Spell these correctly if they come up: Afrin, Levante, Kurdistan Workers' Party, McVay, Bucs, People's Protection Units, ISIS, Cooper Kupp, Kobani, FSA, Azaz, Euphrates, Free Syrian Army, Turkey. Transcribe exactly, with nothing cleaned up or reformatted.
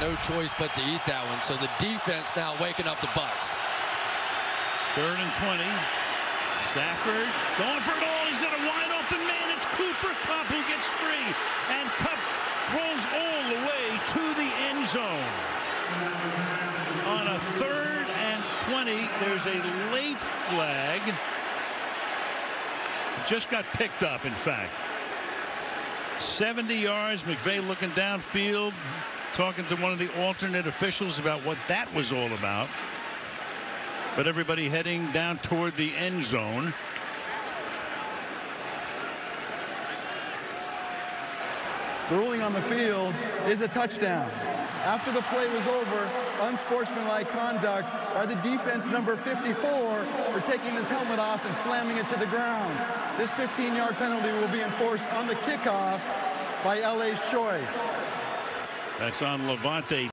no choice but to eat that one. So the defense now waking up the Bucs. Third and twenty. Stafford going for it all. He's got a wide open man. It's Cooper Kupp who gets free. And Kupp rolls all the way to the end zone. On a third and twenty, there's a late flag. Just got picked up, in fact. seventy yards. McVay looking downfield, talking to one of the alternate officials about what that was all about. But everybody heading down toward the end zone. The ruling on the field is a touchdown. After the play was over, unsportsmanlike conduct by the defense number fifty-four for taking his helmet off and slamming it to the ground. This fifteen-yard penalty will be enforced on the kickoff by L A's choice. That's on Levante.